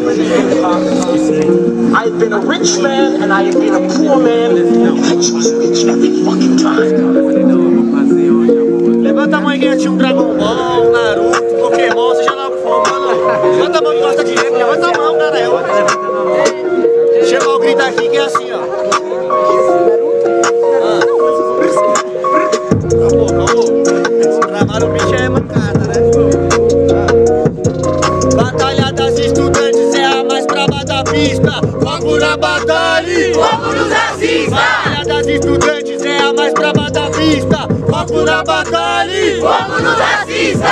religion. I have been a rich man and I have been a poor man. I choose rich every fucking time. Levanta a mão que tinha Dragon Ball, Naruto, Pokémon, seja lá o que for, mano. Levanta a mão que gosta de dinheiro, levanta a mão, cara. Chega o grito aqui que é assim, ó. Trabalho o bicho é mancada, né? Batalha das estudantes é a mais brava da pista. Fogo na batalha, fogo nos racistas. Batalha das estudantes é a mais brava da pista. Fogo na batalha, fogo nos racistas.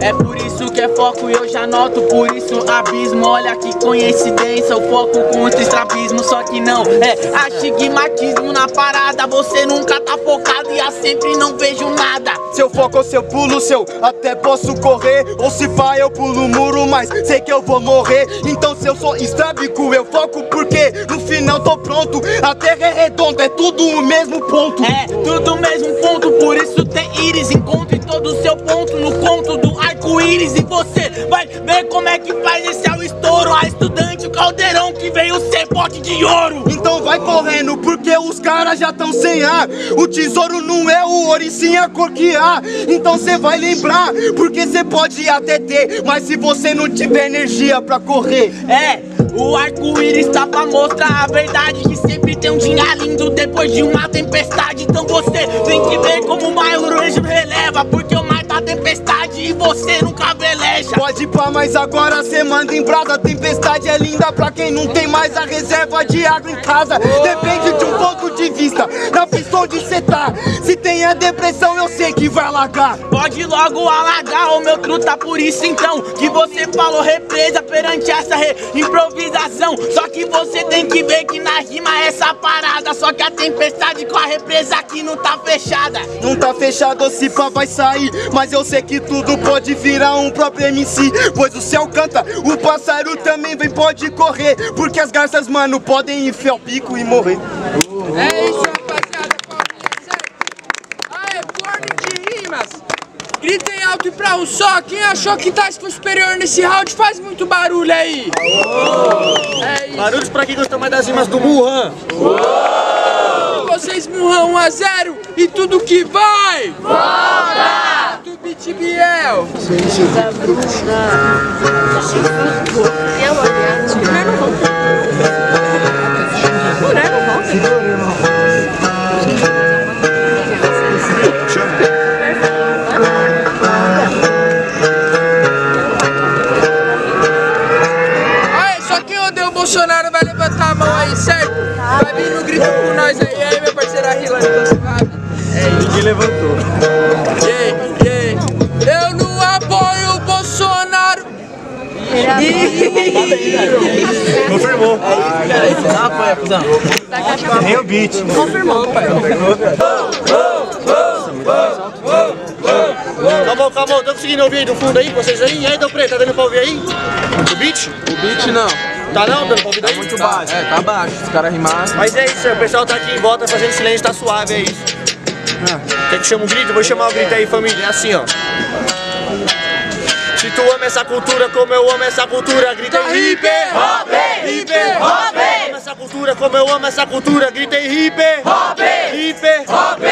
É por isso que é foco e eu já noto, por isso abismo. Olha que coincidência, o foco contra o estrabismo. Só que não, é astigmatismo na parada. Você nunca tá focado e eu sempre não vejo nada. Se eu foco, se eu pulo, se eu até posso correr. Ou se pá, eu pulo o muro, mas sei que eu vou morrer. Então se eu sou estrábico, eu foco porque no final tô pronto. A terra é redonda, é tudo o mesmo ponto. É, tudo o mesmo ponto, por isso tem íris. Encontre todo o seu ponto no conto do ar. E você vai ver como é que faz esse ao estouro. A estudante, o caldeirão que veio ser pote de ouro. Então vai correndo, porque os caras já tão sem ar. O tesouro não é o ouro e sim a cor que há. Então cê vai lembrar, porque cê pode até ter, mas se você não tiver energia pra correr. É, o arco-íris tá pra mostrar a verdade, que sempre tem um dia lindo depois de uma tempestade. Então você tem que ver como o mar releva, porque o mar tá tempestade e você nunca veleja. Pode ir pra, mas agora cê manda em brasa. A tempestade é linda pra quem não tem mais a reserva de água em casa. Depende de um ponto de vista, da pista onde cê tá. Se tem a depressão eu sei que vai alagar. Pode logo alagar, ô meu truta, por isso então que você falou represa perante essa improvisação. Só que você tem que ver que na rima é essa parada. Só que a tempestade com a represa aqui não tá fechada. Não tá fechada, ou se pá vai sair. Mas eu sei que tudo pode virar um próprio MC, pois o céu canta, o pássaro também vem, pode correr, porque as garças, mano, podem enfiar o pico e morrer. É isso, rapaziada, palminha, certo? Aê, Warning de Rimas! Gritem alto e pra um só, quem achou que Taz foi superior nesse round faz muito barulho aí! É isso. Barulhos pra quem gostou mais das rimas do MUHAM! Vocês MUHAM 1-0 e tudo que vai! Volta! De Biel! Da Aê, só quem odeia o Bolsonaro vai levantar a mão aí, certo? Vai vir no grito com nós aí, aí meu parceiro Hillary, tá suave? É, ninguém levantou. Confirmou. Nem o beat. Confirmou. Calma, calma, tô conseguindo ouvir do fundo aí, vocês aí? E aí, Dom Preto, tá dando pra ouvir aí? O beat? O beat não. Tá não, dando pra ouvir daí? Tá muito baixo. É, tá baixo, os caras rimaram. Mas é isso, o pessoal tá aqui em volta fazendo silêncio, tá suave, é isso. Quer que chame um grito? Vou chamar o grito aí, família. É assim, ó. Se tu ama essa cultura como eu amo essa cultura, grita em hip hop, hip hop. Ama essa cultura como eu amo essa cultura, grita em hip hop, hip hop.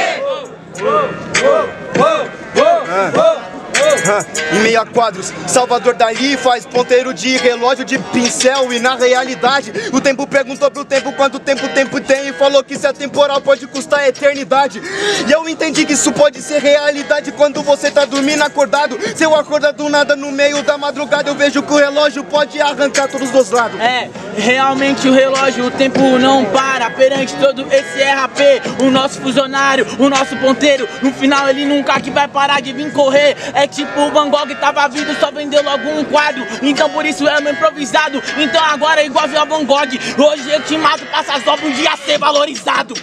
Em meia quadros, Salvador Dali faz ponteiro de relógio de pincel. E na realidade, o tempo perguntou pro tempo quanto tempo tem, e falou que se é temporal pode custar a eternidade. E eu entendi que isso pode ser realidade quando você tá dormindo acordado. Se eu acordar do nada no meio da madrugada, eu vejo que o relógio pode arrancar todos os lados. É, realmente o relógio, o tempo não para. Perante todo esse RAP, o nosso funcionário, o nosso ponteiro, no final ele nunca que vai parar de vir correr. É tipo o Van Gogh tava vindo, só vendeu logo um quadro. Então por isso é um improvisado. Então agora é igual a Van Gogh. Hoje eu te mato, passa só pro dia ser valorizado.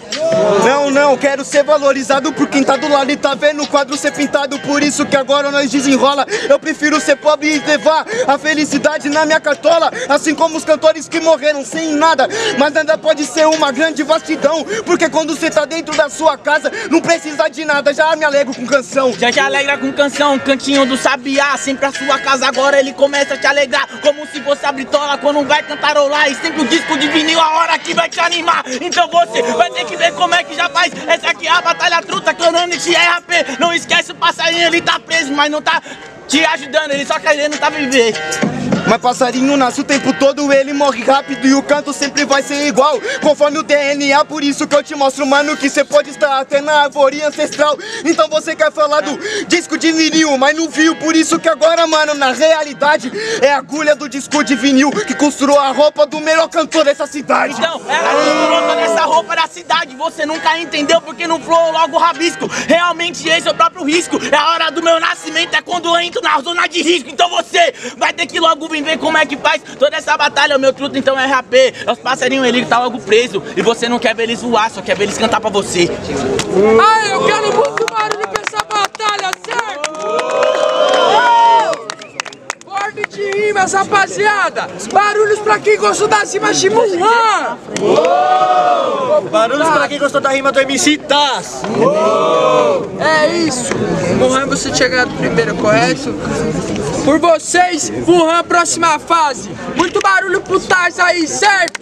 Não, não, quero ser valorizado por quem tá do lado e tá vendo o quadro ser pintado. Por isso que agora nós desenrola. Eu prefiro ser pobre e levar a felicidade na minha cartola, assim como os cantores que morreram sem nada. Mas ainda pode ser uma grande vastidão, porque quando você tá dentro da sua casa não precisa de nada, já me alegro com canção. Já te alegra com canção, cantinho do sabiá. Sempre a sua casa, agora ele começa a te alegrar. Como se fosse a britola quando vai cantarolar. E sempre o disco de vinil, a hora que vai te animar. Então você vai ter que ver como é que já faz. Essa aqui é a batalha truta, clonando de RAP. Não esquece o passarinho, ele tá preso, mas não tá te ajudando, ele só querendo tá viver. Mas passarinho nasce o tempo todo, ele morre rápido e o canto sempre vai ser igual, conforme o DNA. Por isso que eu te mostro, mano, que você pode estar até na árvore ancestral. Então você quer falar do disco de vinil, mas não viu. Por isso que agora, mano, na realidade é a agulha do disco de vinil que costurou a roupa do melhor cantor dessa cidade. Então, ela costurou toda essa roupa da cidade. Você nunca entendeu porque não flow logo rabisco. Realmente esse é o próprio risco. É a hora do meu nascimento, é quando eu entro na zona de risco. Então você vai ter que logo vir ver como é que faz toda essa batalha. O meu truto então é RAP, é os passarinhos, ele tá logo preso. E você não quer ver eles voar, só quer ver eles cantar pra você. Ai, eu quero muito barulho pra essa batalha, certo? Forme de rimas, rapaziada. Barulhos pra quem gostou das rimas de MUHAM. Barulhos pra quem gostou da rima do MC Taz. É isso. MUHAM, você chegado primeiro, correto? Por vocês, MUHAM, próxima fase. Muito barulho pro Taz aí, certo?